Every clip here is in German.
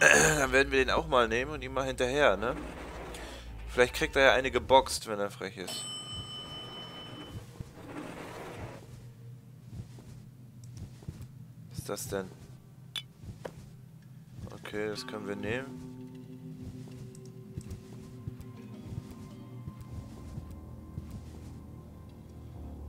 Dann werden wir den auch mal nehmen und ihm mal hinterher, ne? Vielleicht kriegt er ja eine geboxt, wenn er frech ist. Was ist das denn? Okay, das können wir nehmen.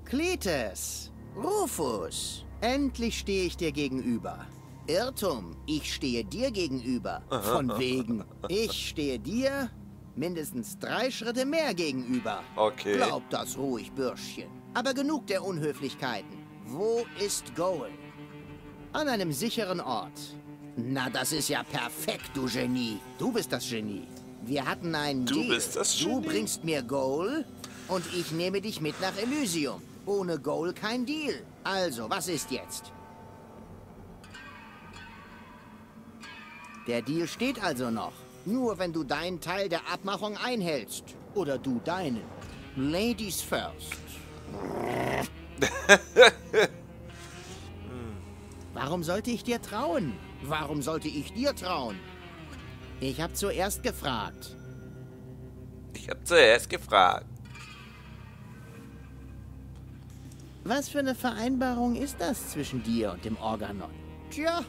Cletus! Rufus! Endlich stehe ich dir gegenüber. Irrtum, ich stehe dir gegenüber. Von wegen. Ich stehe dir mindestens 3 Schritte mehr gegenüber. Okay. Glaub das ruhig, Bürschchen. Aber genug der Unhöflichkeiten. Wo ist Goal? An einem sicheren Ort. Na, das ist ja perfekt, du Genie. Du bist das Genie. Wir hatten einen Deal. Du bist das Genie. Du bringst mir Goal und ich nehme dich mit nach Elysium. Ohne Goal kein Deal. Also, was ist jetzt? Der Deal steht also noch. Nur wenn du deinen Teil der Abmachung einhältst. Oder du deinen. Ladies first. Warum sollte ich dir trauen? Warum sollte ich dir trauen? Ich habe zuerst gefragt. Was für eine Vereinbarung ist das zwischen dir und dem Organon? Tja,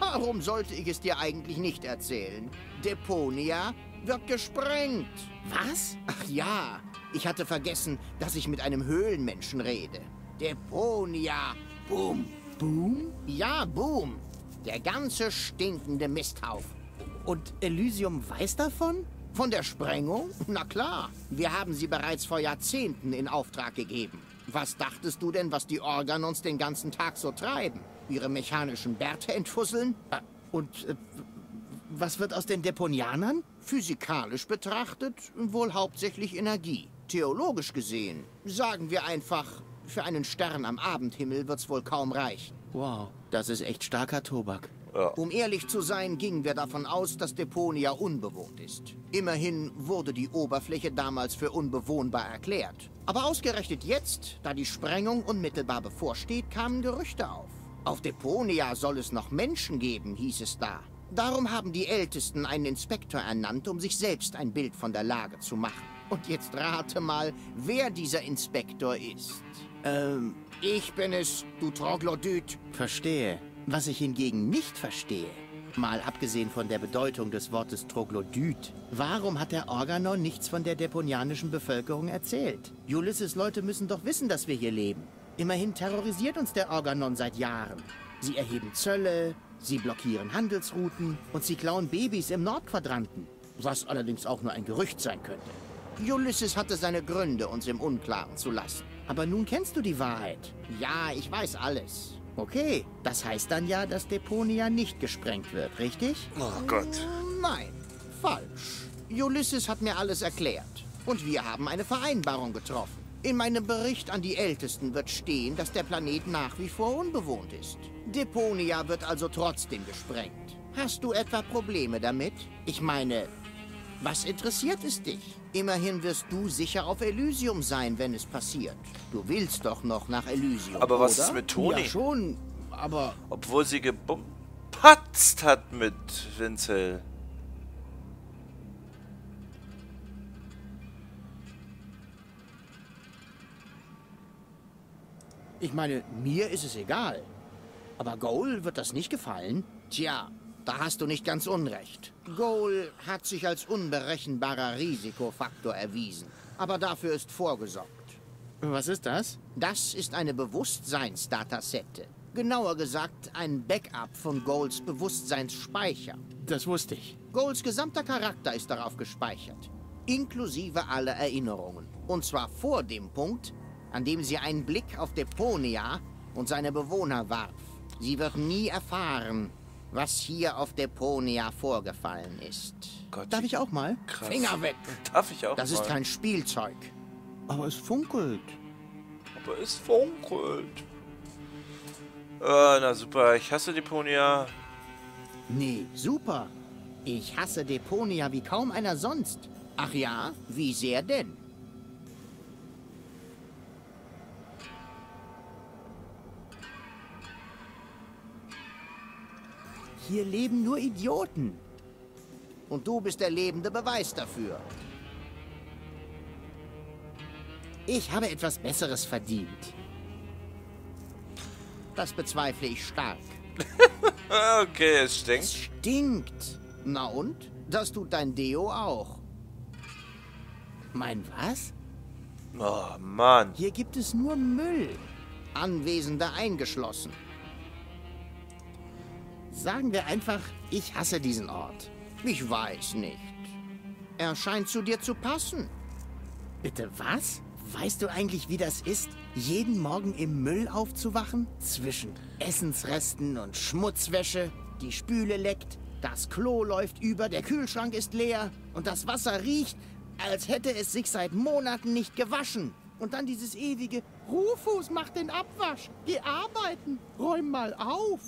warum sollte ich es dir eigentlich nicht erzählen? Deponia wird gesprengt. Was? Ach ja, ich hatte vergessen, dass ich mit einem Höhlenmenschen rede. Deponia. Boom. Boom? Ja, boom. Der ganze stinkende Misthaufen. Und Elysium weiß davon? Von der Sprengung? Na klar. Wir haben sie bereits vor Jahrzehnten in Auftrag gegeben. Was dachtest du denn, was die Organons den ganzen Tag so treiben? Ihre mechanischen Bärte entfusseln? Und was wird aus den Deponianern? Physikalisch betrachtet wohl hauptsächlich Energie. Theologisch gesehen, sagen wir einfach, für einen Stern am Abendhimmel wird's wohl kaum reichen. Wow, das ist echt starker Tobak. Ja. Um ehrlich zu sein, gingen wir davon aus, dass Deponia unbewohnt ist. Immerhin wurde die Oberfläche damals für unbewohnbar erklärt. Aber ausgerechnet jetzt, da die Sprengung unmittelbar bevorsteht, kamen Gerüchte auf. Auf Deponia soll es noch Menschen geben, hieß es da. Darum haben die Ältesten einen Inspektor ernannt, um sich selbst ein Bild von der Lage zu machen. Und jetzt rate mal, wer dieser Inspektor ist. Ich bin es, du Troglodyt. Verstehe. Was ich hingegen nicht verstehe, mal abgesehen von der Bedeutung des Wortes Troglodyt, warum hat der Organon nichts von der deponianischen Bevölkerung erzählt? Ulysses Leute müssen doch wissen, dass wir hier leben. Immerhin terrorisiert uns der Organon seit Jahren. Sie erheben Zölle, sie blockieren Handelsrouten und sie klauen Babys im Nordquadranten. Was allerdings auch nur ein Gerücht sein könnte. Ulysses hatte seine Gründe, uns im Unklaren zu lassen. Aber nun kennst du die Wahrheit. Ja, ich weiß alles. Okay, das heißt dann ja, dass Deponia nicht gesprengt wird, richtig? Oh Gott. Nein, falsch. Ulysses hat mir alles erklärt. Und wir haben eine Vereinbarung getroffen. In meinem Bericht an die Ältesten wird stehen, dass der Planet nach wie vor unbewohnt ist. Deponia wird also trotzdem gesprengt. Hast du etwa Probleme damit? Ich meine, was interessiert es dich? Immerhin wirst du sicher auf Elysium sein, wenn es passiert. Du willst doch noch nach Elysium, aber was oder? Ist mit Toni? Ja, schon, aber... Obwohl sie gepatzt hat mit Winzel. Ich meine, mir ist es egal. Aber Goal wird das nicht gefallen. Tja... Da hast du nicht ganz unrecht. Goal hat sich als unberechenbarer Risikofaktor erwiesen. Aber dafür ist vorgesorgt. Was ist das? Das ist eine Bewusstseinsdatasette. Genauer gesagt, ein Backup von Goals Bewusstseinsspeicher. Das wusste ich. Goals gesamter Charakter ist darauf gespeichert. Inklusive aller Erinnerungen. Und zwar vor dem Punkt, an dem sie einen Blick auf Deponia und seine Bewohner warf. Sie wird nie erfahren, was hier auf Deponia vorgefallen ist. Gott, darf ich auch mal? Krass. Finger weg! Darf ich auch mal? Das ist kein Spielzeug. Aber es funkelt. Na super, ich hasse Deponia. Nee, super. Ich hasse Deponia wie kaum einer sonst. Ach ja? Wie sehr denn? Hier leben nur Idioten. Und du bist der lebende Beweis dafür. Ich habe etwas Besseres verdient. Das bezweifle ich stark. Okay, es stinkt. Es stinkt. Na und? Das tut dein Deo auch. Mein was? Oh, Mann. Hier gibt es nur Müll. Anwesende eingeschlossen. Sagen wir einfach, ich hasse diesen Ort. Ich weiß nicht. Er scheint zu dir zu passen. Bitte was? Weißt du eigentlich, wie das ist, jeden Morgen im Müll aufzuwachen? Zwischen Essensresten und Schmutzwäsche, die Spüle leckt, das Klo läuft über, der Kühlschrank ist leer und das Wasser riecht, als hätte es sich seit Monaten nicht gewaschen. Und dann dieses ewige, Rufus, mach den Abwasch, geh arbeiten, räum mal auf.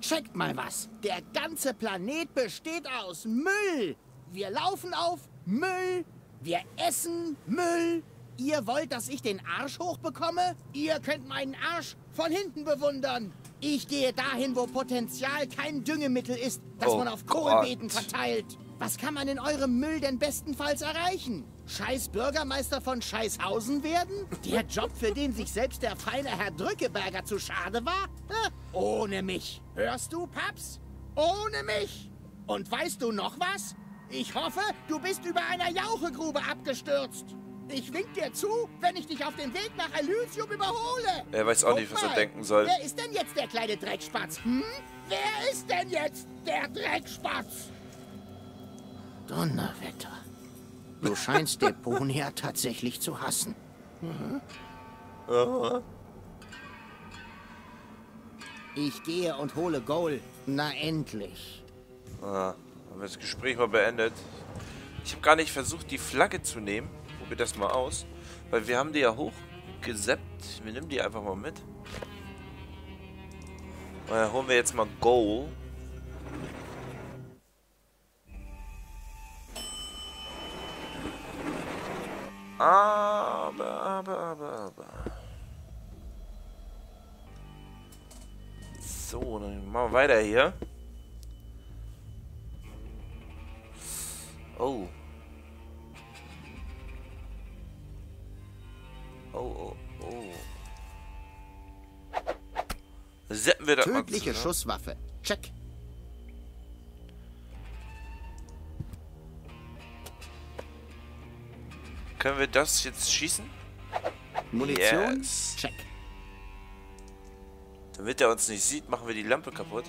Checkt mal was, der ganze Planet besteht aus Müll. Wir laufen auf Müll, wir essen Müll. Ihr wollt, dass ich den Arsch hochbekomme? Ihr könnt meinen Arsch von hinten bewundern. Ich gehe dahin, wo Potenzial kein Düngemittel ist, das man auf Kohlbeeten verteilt. Was kann man in eurem Müll denn bestenfalls erreichen? Scheiß Bürgermeister von Scheißhausen werden? Der Job, für den sich selbst der feine Herr Drückeberger zu schade war? Ohne mich. Hörst du, Paps? Ohne mich. Und weißt du noch was? Ich hoffe, du bist über einer Jauchegrube abgestürzt. Ich wink dir zu, wenn ich dich auf dem Weg nach Elysium überhole. Er weiß auch nicht, was er denken soll. Wer ist denn jetzt der kleine Dreckspatz? Hm? Wer ist denn jetzt der Dreckspatz? Donnerwetter. Du scheinst Deponia tatsächlich zu hassen. Mhm. Oh. Ich gehe und hole Goal. Na endlich. Ah, haben wir das Gespräch mal beendet. Ich habe gar nicht versucht, die Flagge zu nehmen. Probier das mal aus. Weil wir haben die ja hochgeseppt. Wir nehmen die einfach mal mit. Und dann holen wir jetzt mal Goal. Aber. So, dann machen wir weiter hier. Oh. Setzen wir das mal zu, ne? Schusswaffe. Check. Können wir das jetzt schießen? Munition? Yes. Check. Damit er uns nicht sieht, machen wir die Lampe kaputt.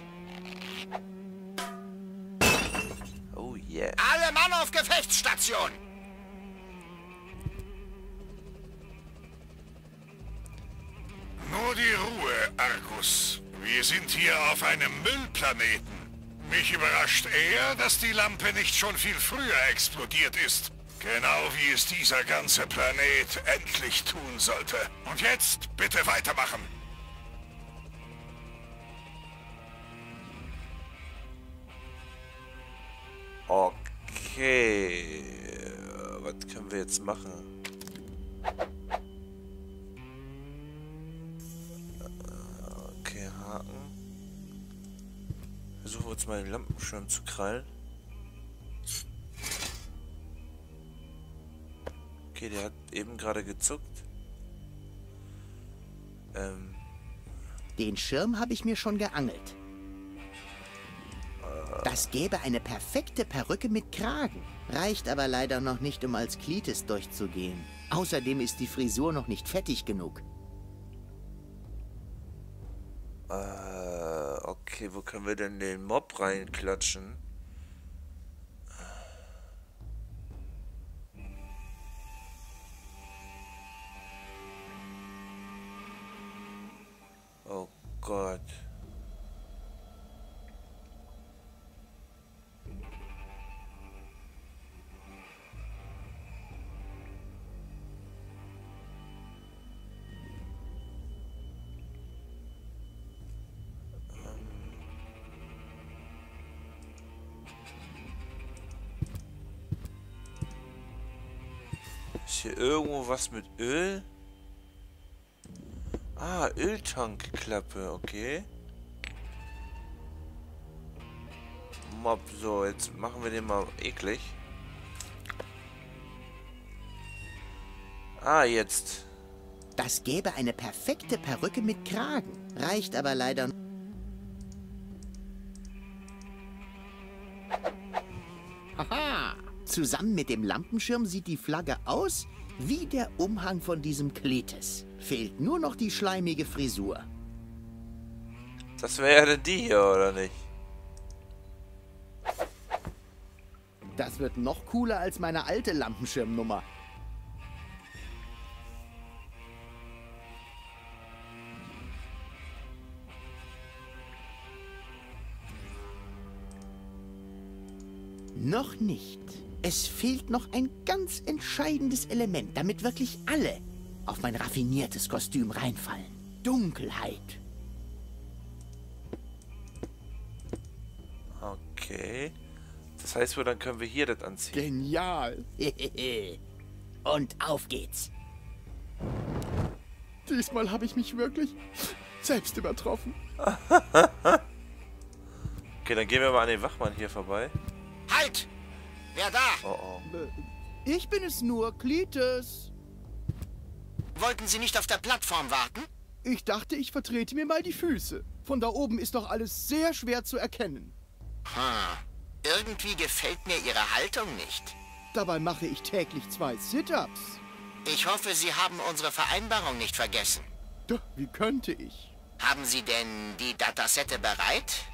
Oh yeah. Alle Mann auf Gefechtsstation! Nur die Ruhe, Argus. Wir sind hier auf einem Müllplaneten. Mich überrascht eher, dass die Lampe nicht schon viel früher explodiert ist. Genau wie es dieser ganze Planet endlich tun sollte. Und jetzt bitte weitermachen. Okay. Was können wir jetzt machen? Okay, Haken. Versuchen wir uns mal den Lampenschirm zu krallen. Okay, der hat eben gerade gezuckt. Den Schirm habe ich mir schon geangelt. Das gäbe eine perfekte Perücke mit Kragen. Reicht aber leider noch nicht, um als Cletus durchzugehen. Außerdem ist die Frisur noch nicht fettig genug. Okay, wo können wir denn den Mob reinklatschen? Oh Gott. Ist hier irgendwo was mit Öl? Ah, Öltankklappe, okay. Mob. So, jetzt machen wir den mal eklig. Ah, jetzt. Das gäbe eine perfekte Perücke mit Kragen. Reicht aber leider nicht. Aha! Zusammen mit dem Lampenschirm sieht die Flagge aus wie der Umhang von diesem Cletus. Fehlt nur noch die schleimige Frisur. Das wäre die hier, oder nicht? Das wird noch cooler als meine alte Lampenschirmnummer. Noch nicht. Es fehlt noch ein ganz entscheidendes Element, damit wirklich alle auf mein raffiniertes Kostüm reinfallen. Dunkelheit. Okay. Das heißt wohl, dann können wir hier das anziehen. Genial. Und auf geht's. Diesmal habe ich mich wirklich selbst übertroffen. Okay, dann gehen wir mal an den Wachmann hier vorbei. Halt! Wer da? Oh, oh. Ich bin es nur, Cletus. Wollten Sie nicht auf der Plattform warten? Ich dachte, ich vertrete mir mal die Füße. Von da oben ist doch alles sehr schwer zu erkennen. Hm. Irgendwie gefällt mir Ihre Haltung nicht. Dabei mache ich täglich 2 Sit-Ups. Ich hoffe, Sie haben unsere Vereinbarung nicht vergessen. Doch, wie könnte ich? Haben Sie denn die Datasette bereit?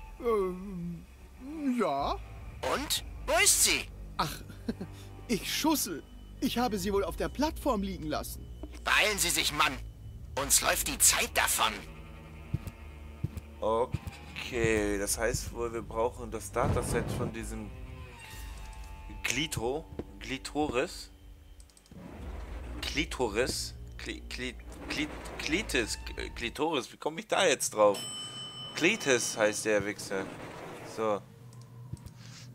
Ja. Und? Wo ist sie? Ach, ich schussel. Ich habe sie wohl auf der Plattform liegen lassen. Beeilen Sie sich, Mann. Uns läuft die Zeit davon. Okay, das heißt wohl, wir brauchen das Dataset von diesem Clitoris. Wie komme ich da jetzt drauf? Cletus heißt der Wichser. So.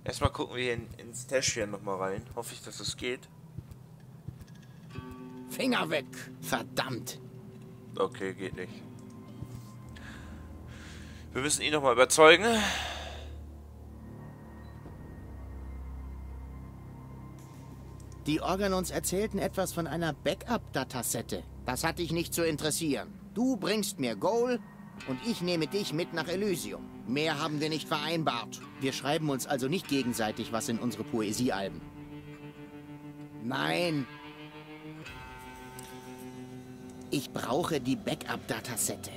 Erstmal gucken wir hier ins Täschchen nochmal rein. Hoffe ich, dass das geht. Finger weg! Verdammt! Okay, geht nicht. Wir müssen ihn nochmal überzeugen. Die Organons erzählten etwas von einer Backup-Datasette. Das hat dich nicht zu interessieren. Du bringst mir Goal und ich nehme dich mit nach Elysium. Mehr haben wir nicht vereinbart. Wir schreiben uns also nicht gegenseitig was in unsere Poesiealben. Nein. Ich brauche die Backup-Datasette.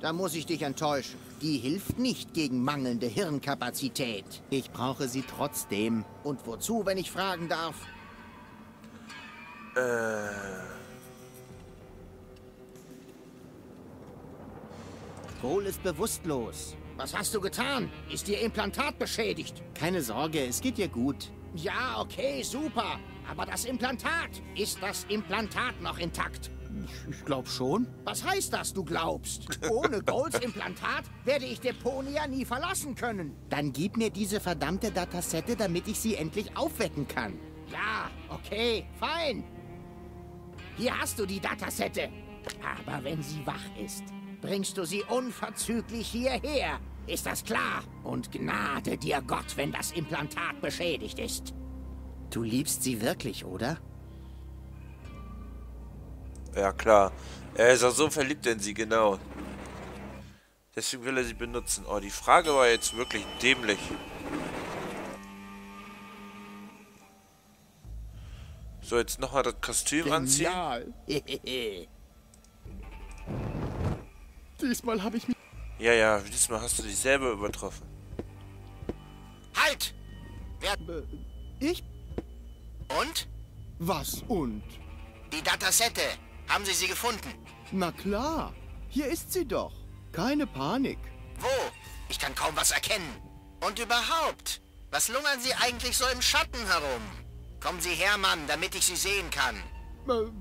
Da muss ich dich enttäuschen. Die hilft nicht gegen mangelnde Hirnkapazität. Ich brauche sie trotzdem. Und wozu, wenn ich fragen darf? Goal ist bewusstlos. Was hast du getan? Ist ihr Implantat beschädigt? Keine Sorge, es geht ihr gut. Ja, okay, super. Aber das Implantat, ist das Implantat noch intakt? Ich glaube schon. Was heißt das, du glaubst? Ohne Goals Implantat werde ich Deponia nie verlassen können. Dann gib mir diese verdammte Datasette, damit ich sie endlich aufwecken kann. Ja, okay, fein. Hier hast du die Datasette. Aber wenn sie wach ist, bringst du sie unverzüglich hierher. Ist das klar? Und Gnade dir Gott, wenn das Implantat beschädigt ist. Du liebst sie wirklich, oder? Ja, klar. Er ist auch so verliebt in sie, genau. Deswegen will er sie benutzen. Oh, die Frage war jetzt wirklich dämlich. So, jetzt nochmal das Kostüm anziehen. Diesmal habe ich mich... Ja, ja, diesmal hast du dich selber übertroffen. Halt! Wer... Ich? Und? Was und? Die Datasette. Haben Sie sie gefunden? Na klar. Hier ist sie doch. Keine Panik. Wo? Ich kann kaum was erkennen. Und überhaupt, was lungern Sie eigentlich so im Schatten herum? Kommen Sie her, Mann, damit ich Sie sehen kann. Aber,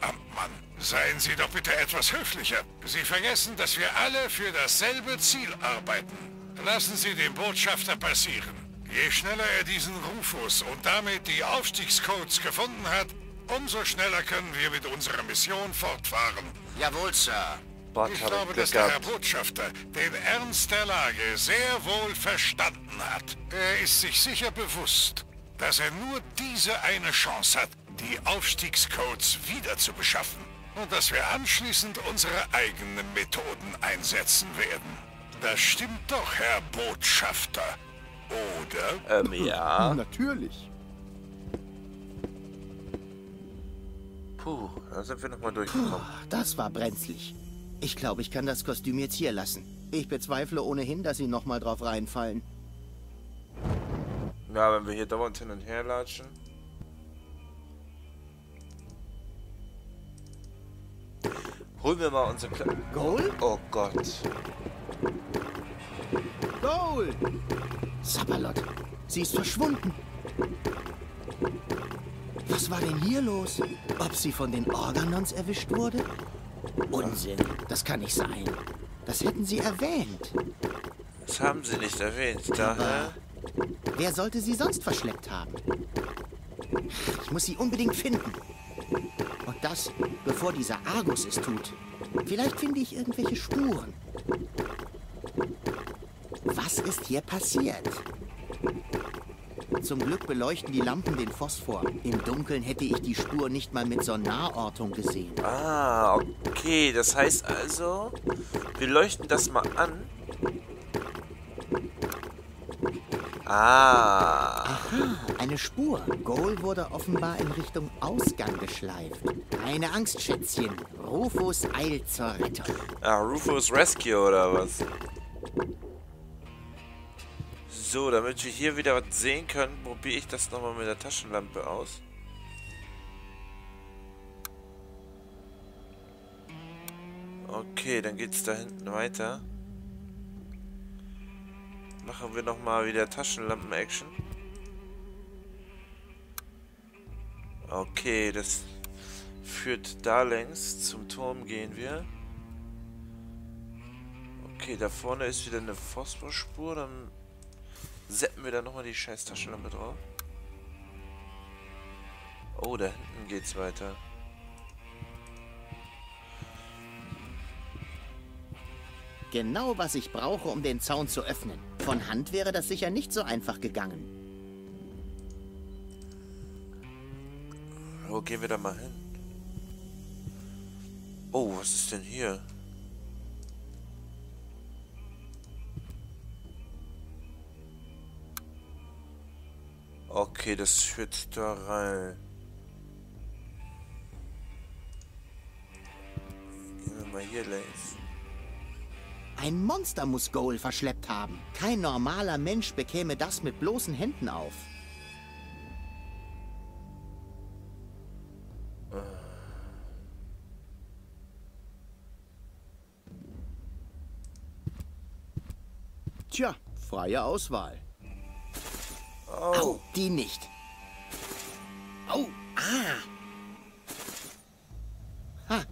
Amtmann, seien Sie doch bitte etwas höflicher. Sie vergessen, dass wir alle für dasselbe Ziel arbeiten. Lassen Sie den Botschafter passieren. Je schneller er diesen Rufus und damit die Aufstiegscodes gefunden hat, umso schneller können wir mit unserer Mission fortfahren. Jawohl, Sir. Gott, ich glaube, dass der Herr Botschafter den Ernst der Lage sehr wohl verstanden hat. Er ist sich sicher bewusst, dass er nur diese eine Chance hat, die Aufstiegscodes wieder zu beschaffen. Und dass wir anschließend unsere eigenen Methoden einsetzen werden. Das stimmt doch, Herr Botschafter. Oder? Ja. Natürlich. Puh, da sind wir nochmal durchgekommen. Das war brenzlig. Ich glaube, ich kann das Kostüm jetzt hier lassen. Ich bezweifle ohnehin, dass sie nochmal drauf reinfallen. Ja, wenn wir hier dauernd hin und her latschen. Holen wir mal unsere kleine... Goal? Oh Gott. Goal! Sapperlot, sie ist verschwunden. Was war denn hier los? Ob sie von den Organons erwischt wurde? Unsinn, das kann nicht sein. Das hätten sie erwähnt. Das haben sie nicht erwähnt, daher... Wer sollte sie sonst verschleppt haben? Ich muss sie unbedingt finden. Und das, bevor dieser Argus es tut. Vielleicht finde ich irgendwelche Spuren. Was ist hier passiert? Zum Glück beleuchten die Lampen den Phosphor. Im Dunkeln hätte ich die Spur nicht mal mit Sonarortung gesehen. Ah, okay. Das heißt also, wir leuchten das mal an. Ah. Aha, eine Spur. Goal wurde offenbar in Richtung Ausgang geschleift. Keine Angst, Schätzchen. Rufus eilt zur Rettung. Ah, Rufus Rescue oder was? So, damit wir hier wieder was sehen können, probiere ich das nochmal mit der Taschenlampe aus. Okay, dann geht's da hinten weiter. Machen wir nochmal wieder Taschenlampen-Action. Okay, das führt da längs. Zum Turm gehen wir. Okay, da vorne ist wieder eine Phosphorspur, dann setzen wir da nochmal die scheiß Taschenlampe drauf. Oh, da hinten geht's weiter. Genau, was ich brauche, um den Zaun zu öffnen. Von Hand wäre das sicher nicht so einfach gegangen. Wo gehen wir da mal hin? Oh, was ist denn hier? Okay, das führt da rein. Gehen wir mal hier längs. Ein Monster muss Goal verschleppt haben. Kein normaler Mensch bekäme das mit bloßen Händen auf. Tja, freie Auswahl. Oh. Au, die nicht. Au, ah. Ha,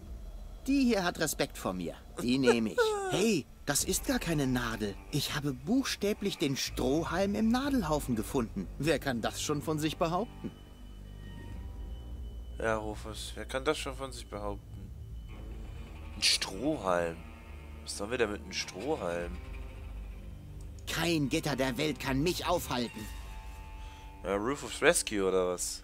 die hier hat Respekt vor mir. Die nehme ich. Hey, das ist gar keine Nadel. Ich habe buchstäblich den Strohhalm im Nadelhaufen gefunden. Wer kann das schon von sich behaupten? Ja, Rufus, wer kann das schon von sich behaupten? Ein Strohhalm. Was sollen wir damit mit einem Strohhalm? Kein Gitter der Welt kann mich aufhalten. Ja, Rufus Rescue oder was?